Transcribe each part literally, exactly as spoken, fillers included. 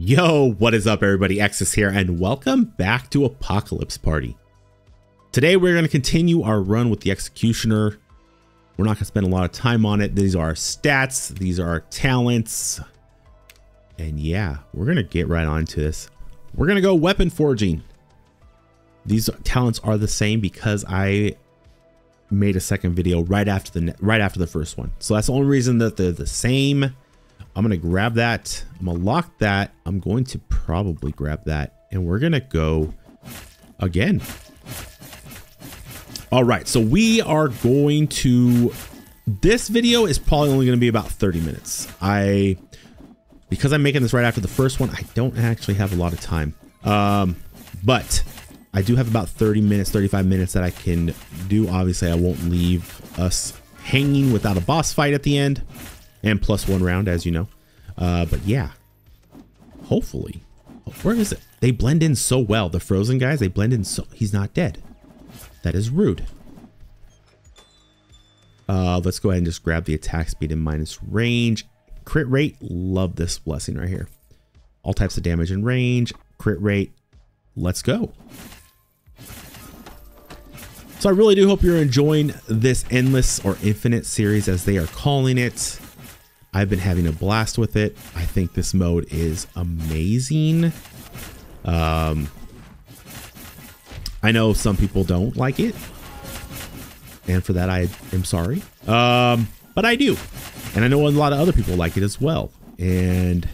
Yo, what is up everybody, X's here and welcome back to Apocalypse Party. Today we're going to continue our run with the Executioner. We're not going to spend a lot of time on it. These are our stats, these are our talents, and yeah, we're going to get right on to this. We're going to go weapon forging. These talents are the same because I made a second video right after the right after the first one, so that's the only reason that they're the same. I'm going to grab that. I'm going to lock that. I'm going to probably grab that. And we're going to go again. All right. So we are going to... This video is probably only going to be about thirty minutes. I... Because I'm making this right after the first one, I don't actually have a lot of time. Um, but I do have about thirty minutes, thirty-five minutes that I can do. Obviously, I won't leave us hanging without a boss fight at the end. And plus one round, as you know. Uh, but yeah, hopefully. Where is it? They blend in so well. The frozen guys, they blend in so... He's not dead. That is rude. Uh, let's go ahead and just grab the attack speed and minus range. Crit rate. Love this blessing right here. All types of damage and range. Crit rate. Let's go. So I really do hope you're enjoying this endless or infinite series, as they are calling it. I've been having a blast with it. I think this mode is amazing. Um, I know some people don't like it, and for that, I am sorry. Um, but I do. And I know a lot of other people like it as well. And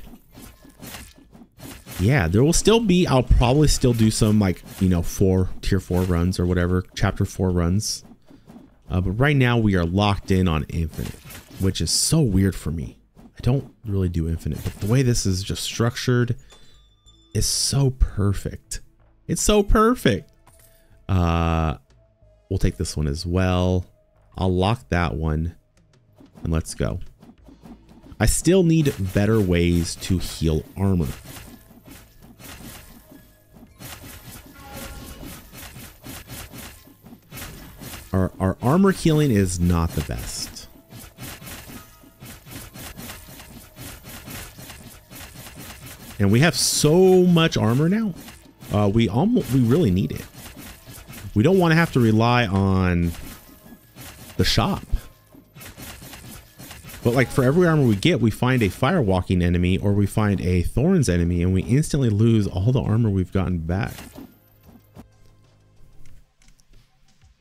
yeah, there will still be, I'll probably still do some, like, you know, four tier four runs or whatever, chapter four runs. Uh, but right now we are locked in on infinite, which is so weird for me. I don't really do infinite, but the way this is just structured is so perfect. It's so perfect. Uh, we'll take this one as well. I'll lock that one and let's go. I still need better ways to heal armor. Our, our armor healing is not the best. And we have so much armor now. Uh, we almost, we really need it. We don't want to have to rely on the shop. But like, for every armor we get, we find a firewalking enemy or we find a thorns enemy, and we instantly lose all the armor we've gotten back.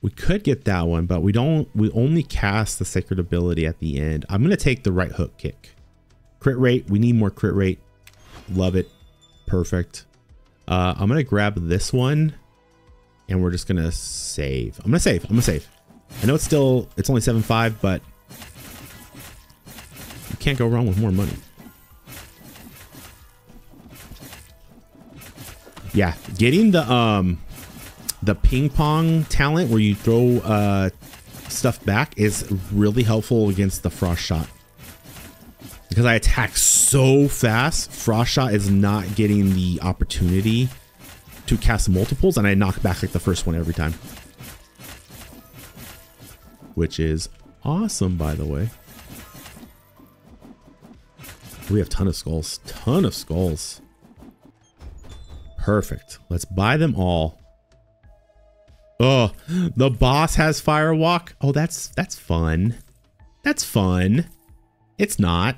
We could get that one, but we don't, we only cast the sacred ability at the end. I'm going to take the right hook kick. Crit rate. We need more crit rate. Love it. Perfect. Uh, I'm going to grab this one and we're just going to save. I'm going to save. I'm going to save. I know it's still, it's only seven five, but you can't go wrong with more money. Yeah. Getting the, um, the ping pong talent where you throw, uh, stuff back is really helpful against the frost shot. Because I attack so fast, frost shot is not getting the opportunity to cast multiples, and I knock back like the first one every time, which is awesome, by the way. We have ton of skulls, ton of skulls. Perfect. Let's buy them all. Oh, the boss has firewalk. Oh, that's that's fun. That's fun. It's not.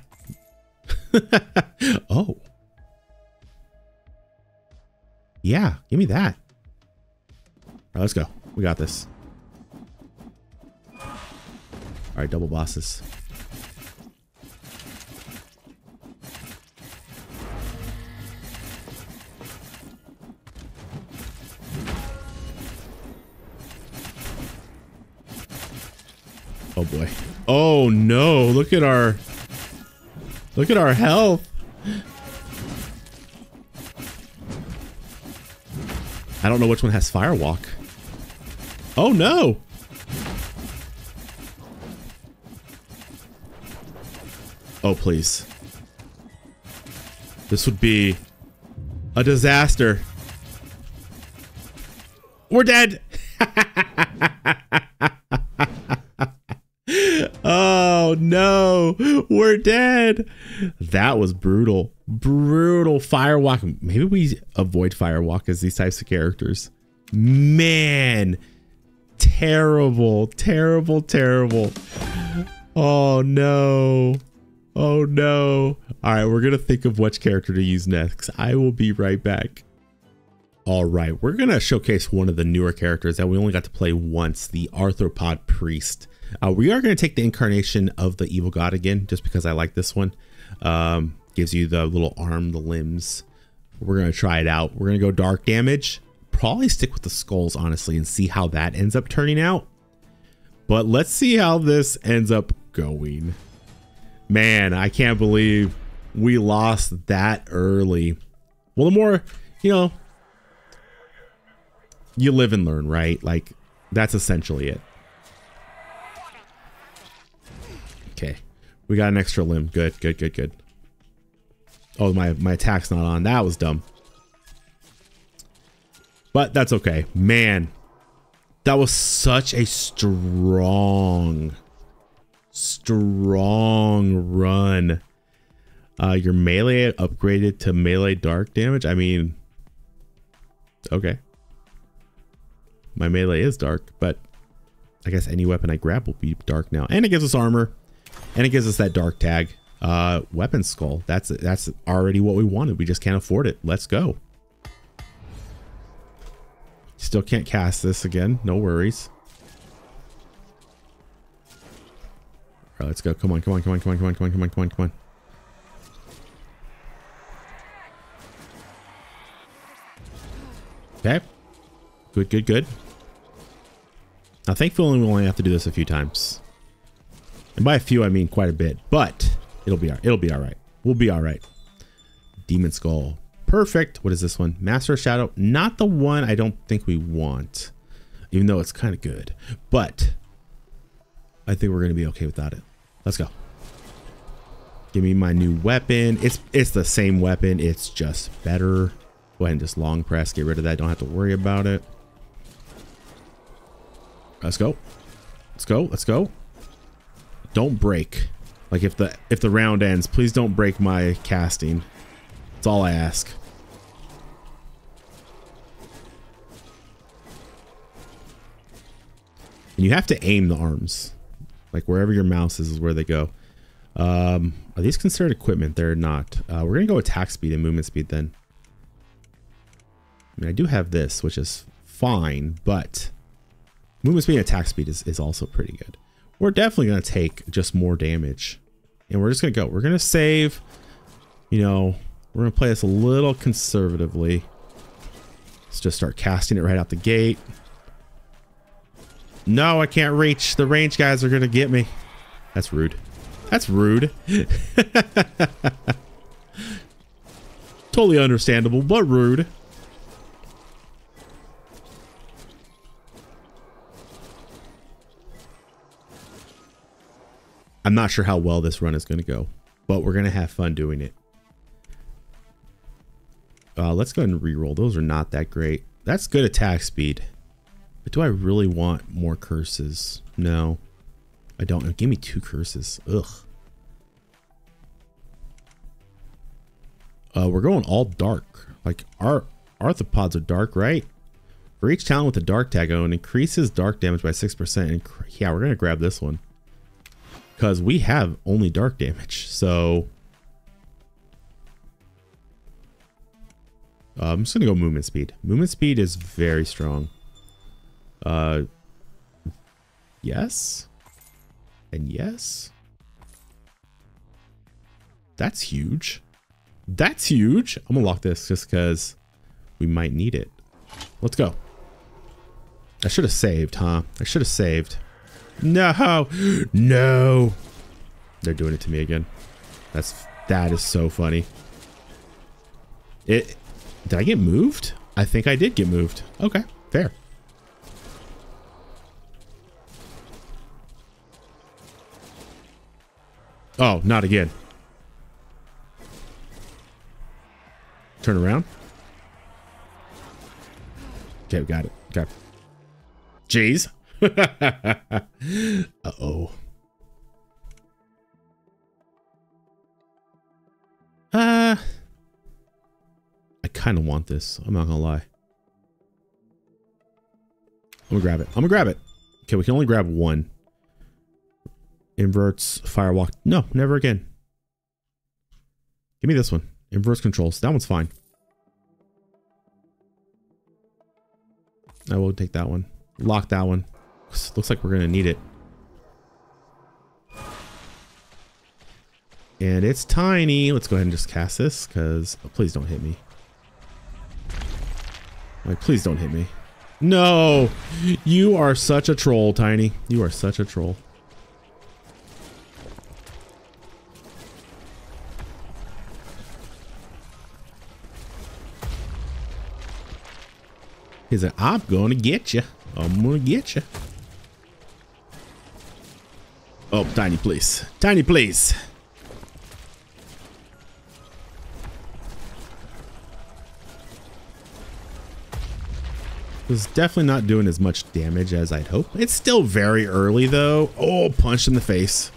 Oh. Yeah, give me that. All right, let's go. We got this. All right, double bosses. Oh boy. Oh no, look at our Look at our health. I don't know which one has firewalk. Oh no. Oh please. This would be a disaster. We're dead. Oh Oh no, we're dead. That was brutal. Brutal firewalk. Maybe we avoid firewalk as these types of characters. Man, terrible, terrible, terrible. Oh no. Oh no. All right, we're gonna think of which character to use next. I will be right back. All right, we're gonna showcase one of the newer characters that we only got to play once, the Arthropod Priest. Uh, we are gonna take the incarnation of the Evil God again, just because I like this one. Um, gives you the little arm, the limbs. We're gonna try it out. We're gonna go dark damage. Probably stick with the skulls, honestly, and see how that ends up turning out. But let's see how this ends up going. Man, I can't believe we lost that early. Well, the more, you know, you live and learn, right? Like, that's essentially it. Okay. We got an extra limb. Good, good, good, good. Oh, my, my attack's not on. That was dumb. But that's okay. Man, that was such a strong... strong run. Uh, your melee upgraded to melee dark damage. I mean, okay. My melee is dark, but I guess any weapon I grab will be dark now. And it gives us armor, and it gives us that dark tag. Uh, weapon skull. That's that's already what we wanted. We just can't afford it. Let's go. Still can't cast this again. No worries. All right, let's go. Come on, come on, come on, come on, come on, come on, come on, come on, come on. Okay. Good, good, good. Now, thankfully, we only have to do this a few times. And by a few, I mean quite a bit. But it'll be all, it'll be all right. We'll be all right. Demon Skull. Perfect. What is this one? Master Shadow. Not the one I don't think we want, even though it's kind of good. But... I think we're going to be okay without it. Let's go. Give me my new weapon. It's it's the same weapon. It's just better. Go ahead and just long press. Get rid of that. Don't have to worry about it. Let's go. Let's go. Let's go. Don't break. Like if the if the round ends, please don't break my casting. That's all I ask. And you have to aim the arms. Like wherever your mouse is, is where they go. Um, are these considered equipment? They're not. Uh, we're going to go attack speed and movement speed then. I mean, I do have this, which is fine, but movement speed and attack speed is, is also pretty good. We're definitely going to take just more damage. And we're just going to go. We're going to save. You know, we're going to play this a little conservatively. Let's just start casting it right out the gate. No, I can't reach. The range guys are going to get me. That's rude. That's rude. Totally understandable, but rude. I'm not sure how well this run is going to go, but we're going to have fun doing it. Uh, let's go ahead and reroll. Those are not that great. That's good attack speed. But do I really want more curses? No, I don't know. Give me two curses. Ugh. Uh, we're going all dark. Like our arthropods are dark, right? For each talent with a dark tag on, increases dark damage by six percent. And yeah, we're going to grab this one because we have only dark damage. So uh, I'm just going to go movement speed. Movement speed is very strong. Uh, yes, and yes, that's huge. That's huge. I'm gonna lock this just because we might need it. Let's go. I should have saved, huh? I should have saved. No, no, they're doing it to me again. That's, that is so funny. It, did I get moved? I think I did get moved. Okay, fair. Oh, not again. Turn around. Okay, we got it. Okay. Jeez. Uh-oh. kind of want this. I'm not going to lie. I'm going to grab it. I'm going to grab it. Okay, we can only grab one. Inverts, firewalk. No, never again. Give me this one. Inverse controls. That one's fine. I will take that one. Lock that one. Looks like we're going to need it. And it's tiny. Let's go ahead and just cast this because oh, please don't hit me. Like, please don't hit me. No, you are such a troll, Tiny. You are such a troll. He's like, I'm going to get you. I'm going to get you. Oh, Tiny, please. Tiny, please. It's definitely not doing as much damage as I'd hope. It's still very early, though. Oh, punch in the face.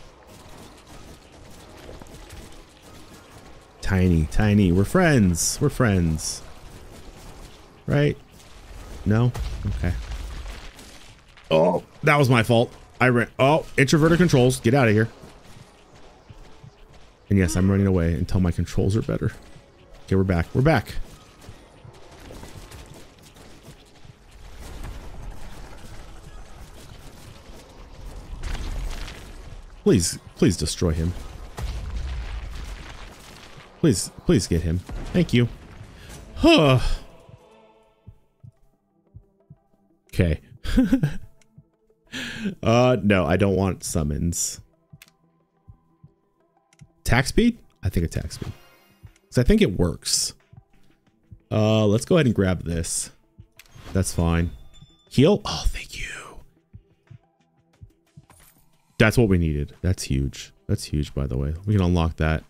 Tiny, Tiny. We're friends. We're friends. Right? No? Okay. Oh, that was my fault. I ran. Oh, introverted controls. Get out of here. And yes, I'm running away until my controls are better. Okay, we're back. We're back. Please, please destroy him. Please, please get him. Thank you. Huh. Okay. uh, no, I don't want summons. Attack speed? I think attack speed. Because I think it works. Uh, let's go ahead and grab this. That's fine. Heal? Oh, thank you. That's what we needed. That's huge. That's huge, by the way. We can unlock that.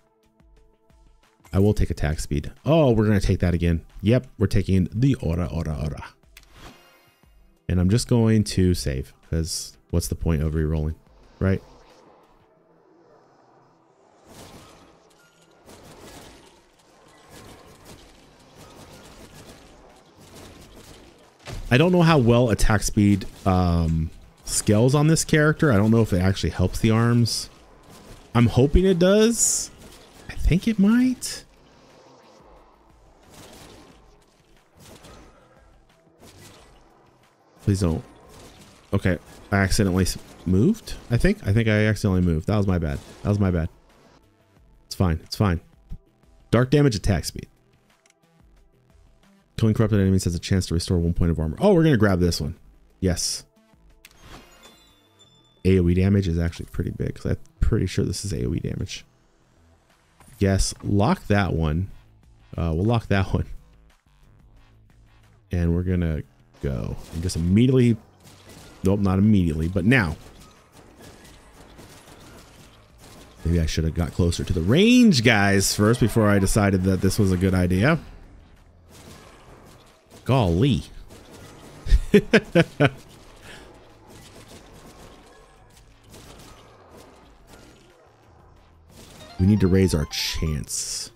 I will take attack speed. Oh, we're going to take that again. Yep, we're taking the aura, aura, aura. And I'm just going to save, because what's the point of re-rolling, right? I don't know how well attack speed... Um, scales on this character. I don't know if it actually helps the arms. I'm hoping it does. I think it might. Please don't. Okay. I accidentally moved. I think. I think I accidentally moved. That was my bad. That was my bad. It's fine. It's fine. Dark damage attack speed. Killing corrupted enemies has a chance to restore one point of armor. Oh, we're going to grab this one. Yes. A O E damage is actually pretty big because I'm pretty sure this is A O E damage. Yes, lock that one. Uh, we'll lock that one. And we're going to go and just immediately. Nope, not immediately, but now. Maybe I should have got closer to the range guys first before I decided that this was a good idea. Golly. We need to raise our chance.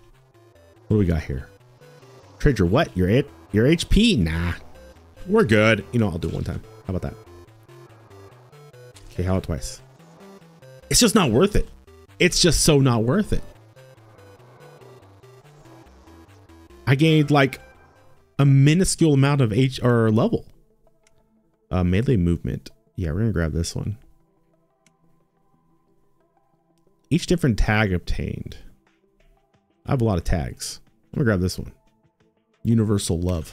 What do we got here? Trade your what? Your it? Your H P? Nah. We're good. You know, I'll do it one time. How about that? Okay, how about twice? It's just not worth it. It's just so not worth it. I gained like a minuscule amount of H or level. Uh, melee movement. Yeah, we're gonna grab this one. Each different tag obtained. I have a lot of tags. I'm gonna grab this one. Universal love.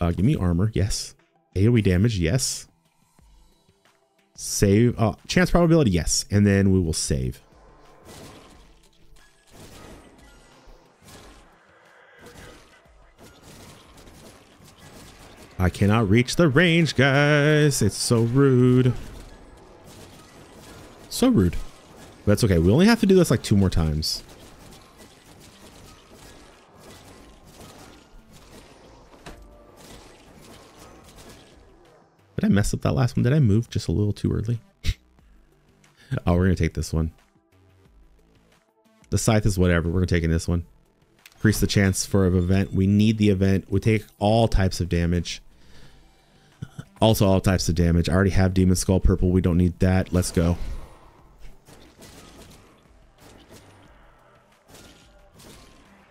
Uh, give me armor. Yes. A O E damage. Yes. Save. Uh, chance probability. Yes. And then we will save. I cannot reach the range, guys. It's so rude. So rude. But that's okay. We only have to do this like two more times. Did I mess up that last one? Did I move just a little too early? Oh, we're going to take this one. The scythe is whatever. We're going to take in this one. Increase the chance for an event. We need the event. We take all types of damage. Also all types of damage. I already have Demon Skull Purple. We don't need that. Let's go.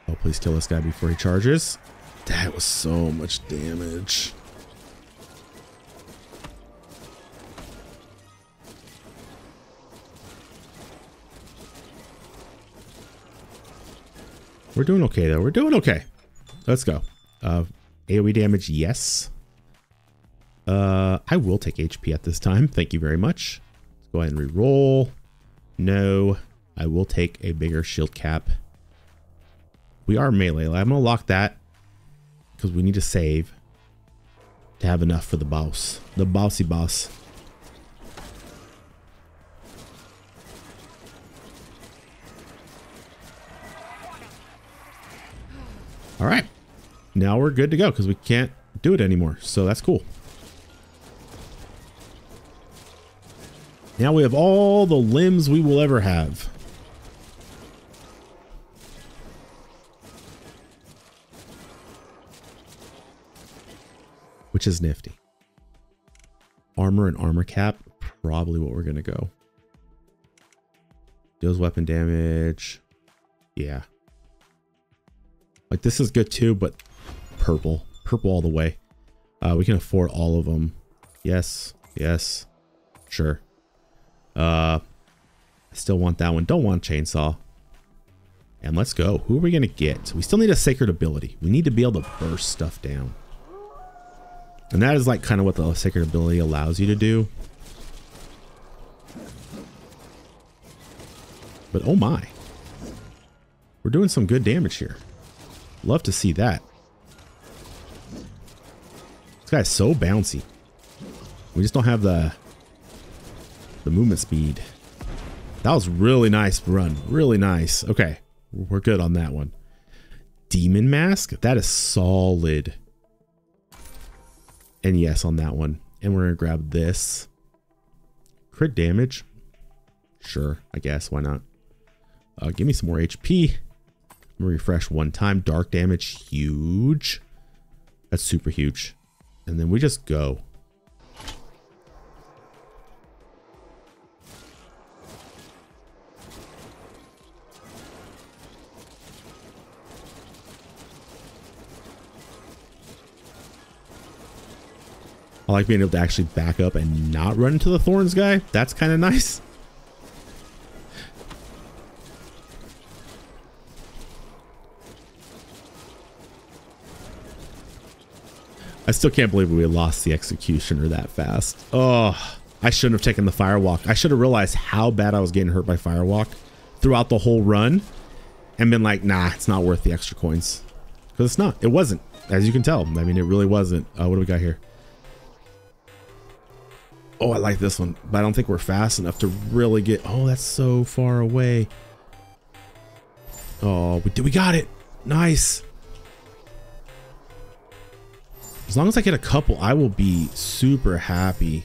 Oh, please kill this guy before he charges. That was so much damage. We're doing okay, though. We're doing okay. Let's go. Uh, AoE damage, yes. Uh, I will take H P at this time. Thank you very much. Let's go ahead and re-roll. No. I will take a bigger shield cap. We are melee. I'm going to lock that because we need to save to have enough for the boss. The bossy boss. All right, now we're good to go because we can't do it anymore. So that's cool. Now we have all the limbs we will ever have. Which is nifty. Armor and armor cap, probably what we're going to go. Deals weapon damage. Yeah. Like this is good too, but purple, purple all the way. Uh, we can afford all of them. Yes. Yes. Sure. Uh, I still want that one. Don't want chainsaw. And let's go. Who are we going to get? We still need a sacred ability. We need to be able to burst stuff down. And that is like kind of what the sacred ability allows you to do. But oh my, we're doing some good damage here. Love to see that. This guy's so bouncy. We just don't have the the movement speed. That was really nice run. Really nice. Okay. We're good on that one. Demon mask? That is solid. And yes, on that one. And we're going to grab this. Crit damage? Sure, I guess. Why not? Uh, give me some more H P. Refresh one time. Dark damage, huge. That's super huge. And then we just go. I like being able to actually back up and not run into the thorns guy. That's kind of nice. I still can't believe we lost the executioner that fast. Oh, I shouldn't have taken the firewalk. I should have realized how bad I was getting hurt by firewalk throughout the whole run and been like, nah, it's not worth the extra coins. Because it's not. It wasn't, as you can tell. I mean, it really wasn't. Uh, what do we got here? Oh, I like this one, but I don't think we're fast enough to really get. Oh, that's so far away. Oh, we, we got it. Nice. As long as I get a couple, I will be super happy.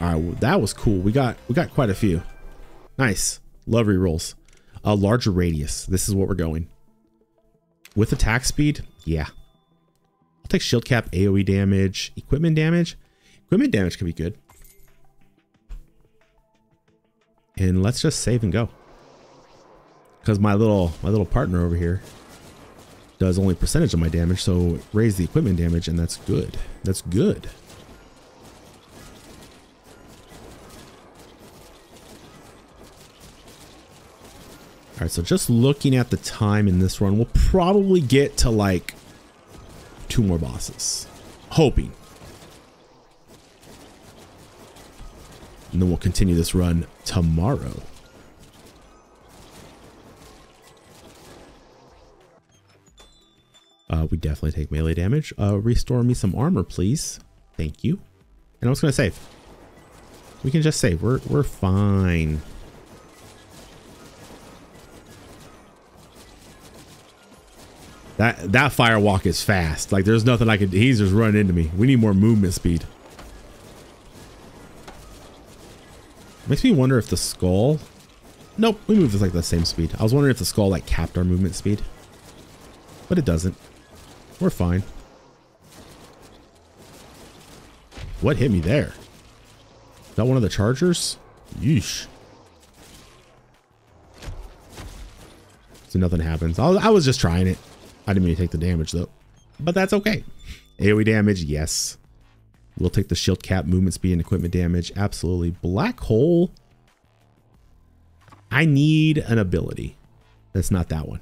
All right, well, that was cool. We got we got quite a few. Nice. Love rerolls. A larger radius. This is what we're going. With attack speed? Yeah. I'll take shield cap, AoE damage, equipment damage. Equipment damage could be good. And let's just save and go. Because my little my little partner over here does only percentage of my damage, so raise the equipment damage, and that's good. That's good. All right, so just looking at the time in this run, we'll probably get to like two more bosses, hoping. And then we'll continue this run tomorrow. Uh, we definitely take melee damage. Uh, restore me some armor, please. Thank you. And I was going to save. We can just save. We're, we're fine. That, that firewalk is fast. Like there's nothing I could, he's just running into me. We need more movement speed. Makes me wonder if the skull, Nope, we moved at like the same speed. I was wondering if the skull like capped our movement speed, but it doesn't. We're fine. What hit me there? Is that one of the chargers? Yeesh. So nothing happens. I was just trying it. I didn't mean to take the damage though, but that's okay. AoE damage, yes. We'll take the shield cap, movement speed, and equipment damage. Absolutely. Black hole. I need an ability. That's not that one.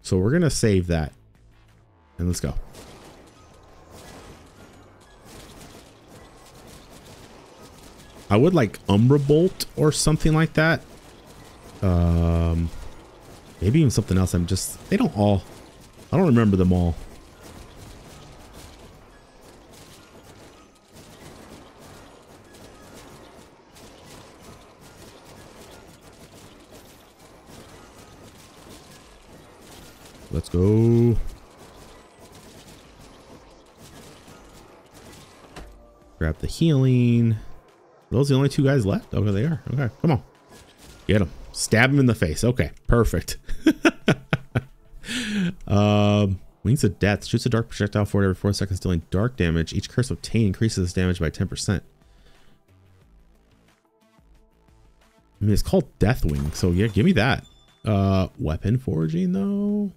So we're going to save that. And let's go. I would like Umbra Bolt or something like that. Um, maybe even something else. I'm just, they don't all, I don't remember them all. Let's go. Grab the healing. Are those the only two guys left? Okay, they are. Okay, come on. Get him. Stab him in the face. Okay, perfect. um, Wings of Death. Shoots a dark projectile forward every four seconds, dealing dark damage. Each curse obtained increases this damage by ten percent. I mean, it's called Deathwing, so yeah, give me that. Uh, weapon forging, though.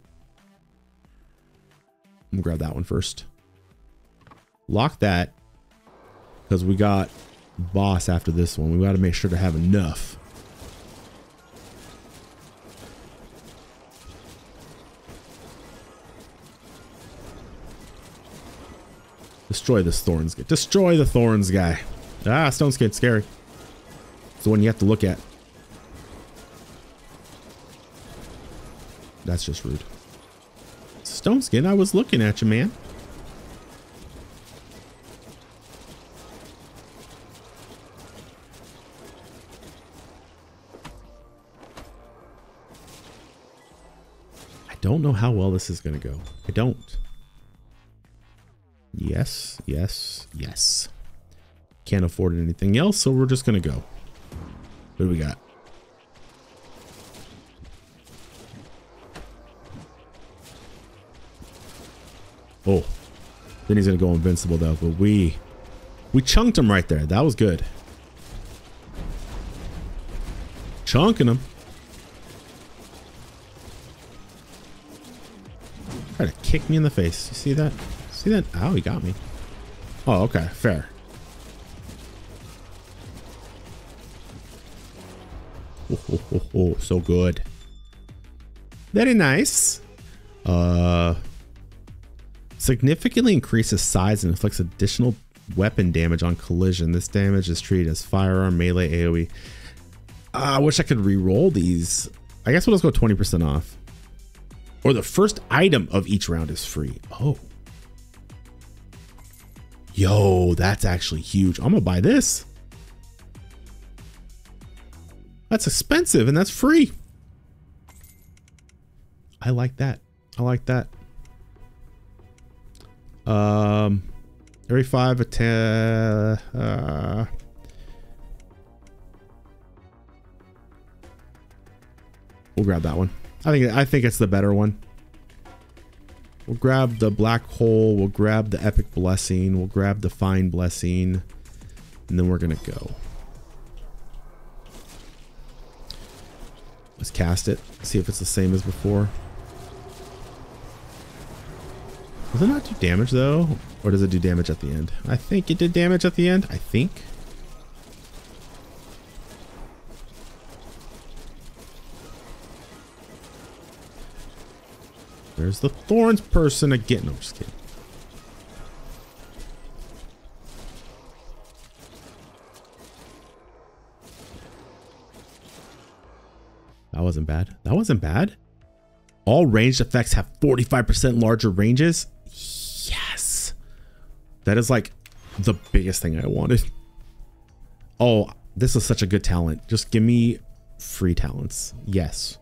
I'm gonna grab that one first. Lock that, because we got boss after this one. We got to make sure to have enough. Destroy this thorns guy. Destroy the thorns guy. Ah, stone skin, scary. It's the one you have to look at. That's just rude. Stone skin, I was looking at you, man. I don't know how well this is going to go. I don't. Yes, yes, yes. Can't afford anything else, so we're just going to go. What do we got? Oh, then he's going to go invincible though, but we, we chunked him right there. That was good. Chunking him. Try to kick me in the face. You see that? See that? Ow, he got me. Oh, okay. Fair. Oh, oh, oh, oh, so good. Very nice. Uh... Significantly increases size and inflicts additional weapon damage on collision. This damage is treated as firearm, melee, AoE. Uh, I wish I could re-roll these. I guess we'll just go twenty percent off. Or the first item of each round is free. Oh. Yo, that's actually huge. I'm gonna buy this. That's expensive and that's free. I like that. I like that. Um, every five, a ten, uh, we'll grab that one. I think, I think it's the better one. We'll grab the black hole. We'll grab the epic blessing. We'll grab the fine blessing, and then we're going to go. Let's cast it. See if it's the same as before. Does it not do damage though? Or does it do damage at the end? I think it did damage at the end. I think. There's the thorns person again. No, I'm just kidding. That wasn't bad. That wasn't bad. All ranged effects have forty-five percent larger ranges. Yes. That is like the biggest thing I wanted. Oh, this is such a good talent. Just give me free talents. Yes.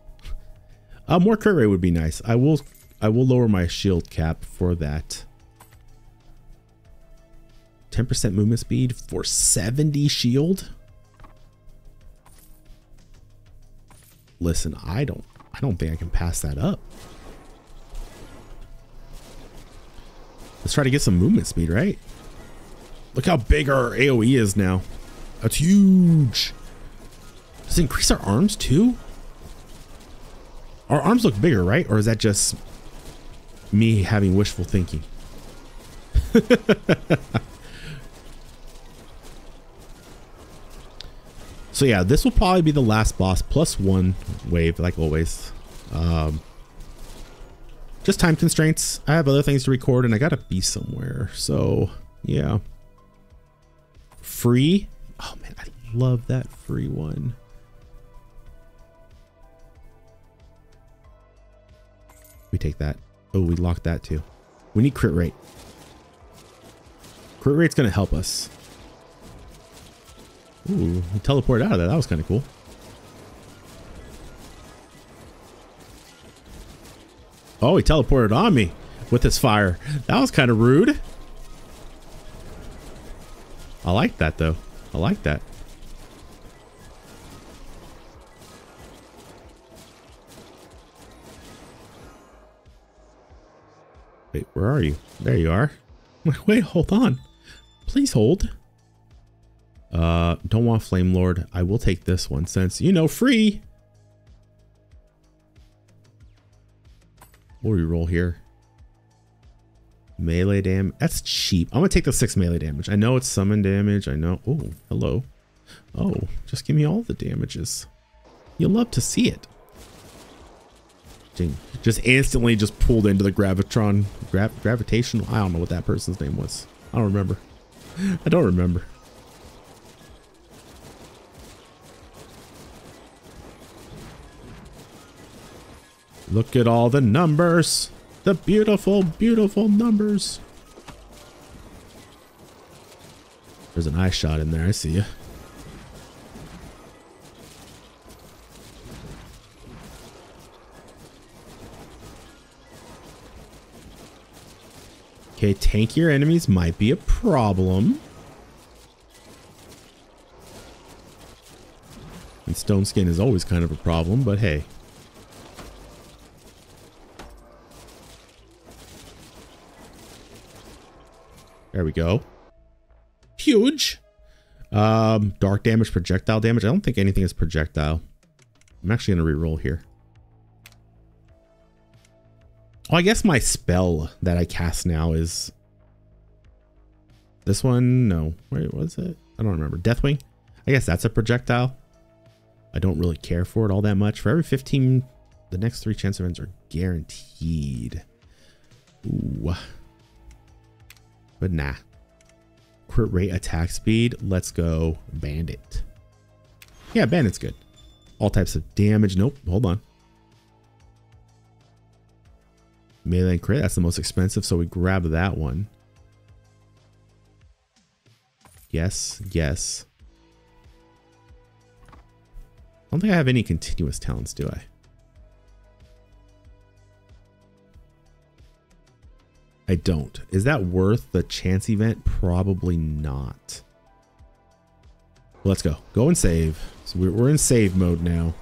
Uh, more crit rate would be nice. I will I will lower my shield cap for that. ten percent movement speed for seventy shield. Listen, I don't I don't think I can pass that up. Let's try to get some movement speed, right? Look how big our AoE is now. That's huge. Does it increase our arms too? Our arms look bigger, right? Or is that just me having wishful thinking? So yeah, this will probably be the last boss plus one wave, like always. Um, just time constraints. I have other things to record and I gotta be somewhere. So yeah. Free. Oh man, I love that free one. We take that. Oh, we locked that too. We need crit rate. Crit rate's gonna help us. Ooh, we teleported out of that. That was kind of cool. Oh, he teleported on me with his fire. That was kind of rude. I like that, though. I like that. Wait, where are you? There you are. Wait, hold on. Please hold. Uh, don't want Flame Lord. I will take this one since, you know, free. We'll reroll here. Melee damage. That's cheap. I'm going to take the six melee damage. I know it's summon damage. I know. Oh, hello. Oh, just give me all the damages. You'll love to see it. Ding. Just instantly just pulled into the Gravitron. Gra gravitational. I don't know what that person's name was. I don't remember. I don't remember. Look at all the numbers. The beautiful, beautiful numbers. There's an eye shot in there. I see you. Okay, tankier enemies might be a problem. And stone skin is always kind of a problem, but hey. There we go. Huge. Um, dark damage, projectile damage. I don't think anything is projectile. I'm actually going to reroll here. Oh, I guess my spell that I cast now is this one. No, wait, what is it? I don't remember. Deathwing. I guess that's a projectile. I don't really care for it all that much. For every fifteen, the next three chance events are guaranteed. Ooh. But nah. Crit rate, attack speed. Let's go bandit. Yeah, bandit's good. All types of damage. Nope. Hold on. Melee and crit. That's the most expensive. So we grab that one. Yes. Yes. I don't think I have any continuous talents, do I? I don't. Is that worth the chance event? Probably not. Let's go. Go and save. So we're, we're in save mode now.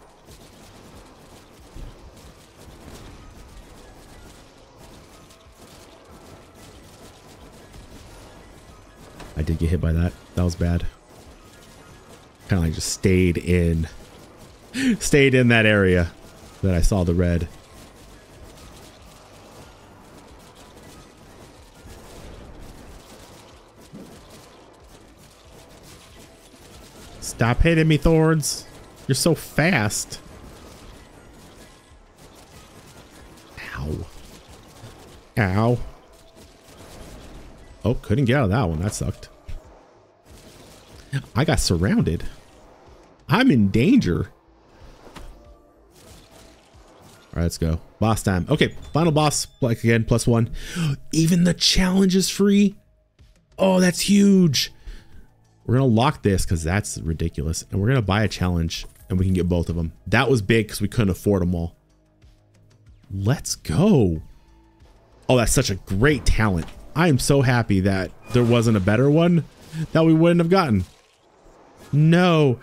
I did get hit by that. That was bad. Kind of like just stayed in. Stayed in that area that I saw the red. Stop hitting me, Thorns. You're so fast. Ow. Ow. Oh, couldn't get out of that one. That sucked. I got surrounded. I'm in danger. All right, let's go. Boss time. Okay, final boss. Like again, plus one. Even the challenge is free. Oh, that's huge. We're going to lock this because that's ridiculous. And we're going to buy a challenge and we can get both of them. That was big because we couldn't afford them all. Let's go. Oh, that's such a great talent. I am so happy that there wasn't a better one that we wouldn't have gotten. No,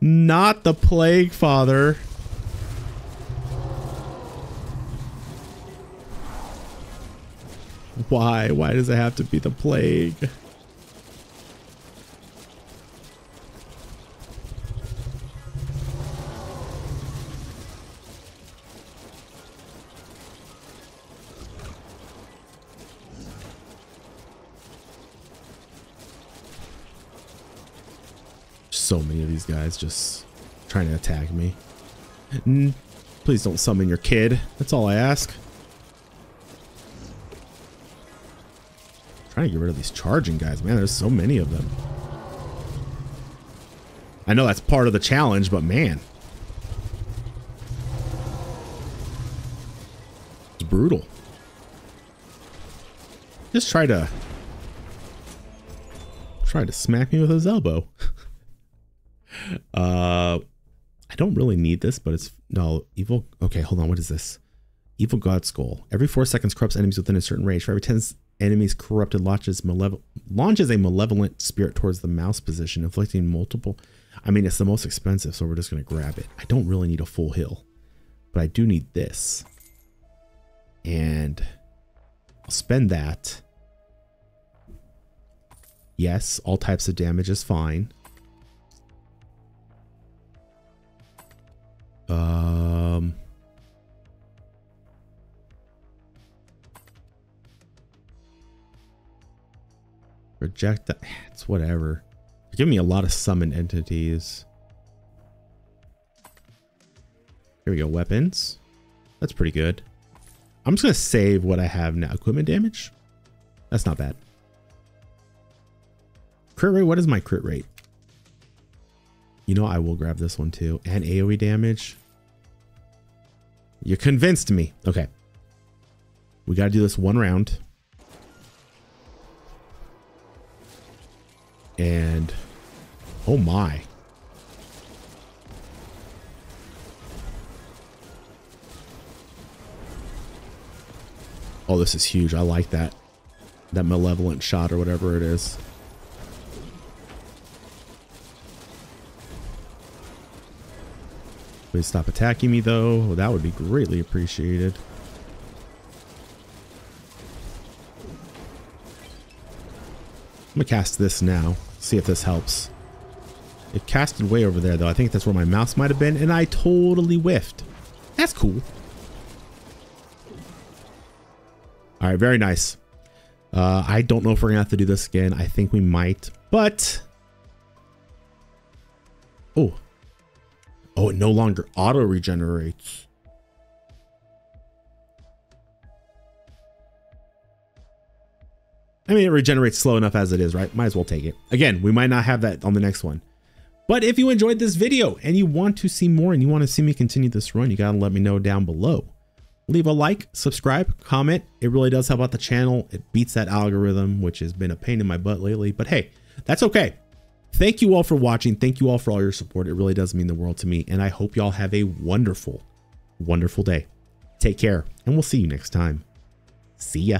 not the Plague Father. Why? Why does it have to be the plague? So many of these guys just trying to attack me. Mm, please don't summon your kid. That's all I ask. I'm trying to get rid of these charging guys. Man, there's so many of them. I know that's part of the challenge, but man. It's brutal. Just try to... Try to smack me with his elbow. Uh, I don't really need this, but it's no evil. Okay, hold on. What is this? Evil God's Skull. Every four seconds corrupts enemies within a certain range. For every ten enemies corrupted, launches malevol launches a malevolent spirit towards the mouse position, inflicting multiple. I mean, it's the most expensive, so we're just gonna grab it. I don't really need a full heal, but I do need this, and I'll spend that. Yes, all types of damage is fine. Um, reject that. It's whatever. They're giving me a lot of summon entities. Here we go. Weapons. That's pretty good. I'm just going to save what I have now. Equipment damage. That's not bad. Crit rate. What is my crit rate? You know, I will grab this one too. And AoE damage. You convinced me. Okay. We got to do this one round. And oh my. Oh, this is huge. I like that. That malevolent shot or whatever it is. Please stop attacking me, though. Well, that would be greatly appreciated. I'm going to cast this now. See if this helps. It casted way over there, though. I think that's where my mouse might have been, and I totally whiffed. That's cool. All right, very nice. Uh, I don't know if we're going to have to do this again. I think we might, but... Oh. Oh, it no longer auto regenerates. I mean, it regenerates slow enough as it is, right? Might as well take it. Again, we might not have that on the next one. But if you enjoyed this video and you want to see more and you want to see me continue this run, you got to let me know down below. Leave a like, subscribe, comment. It really does help out the channel. It beats that algorithm, which has been a pain in my butt lately. But hey, that's okay. Thank you all for watching. Thank you all for all your support. It really does mean the world to me. And I hope y'all have a wonderful, wonderful day. Take care, and we'll see you next time. See ya.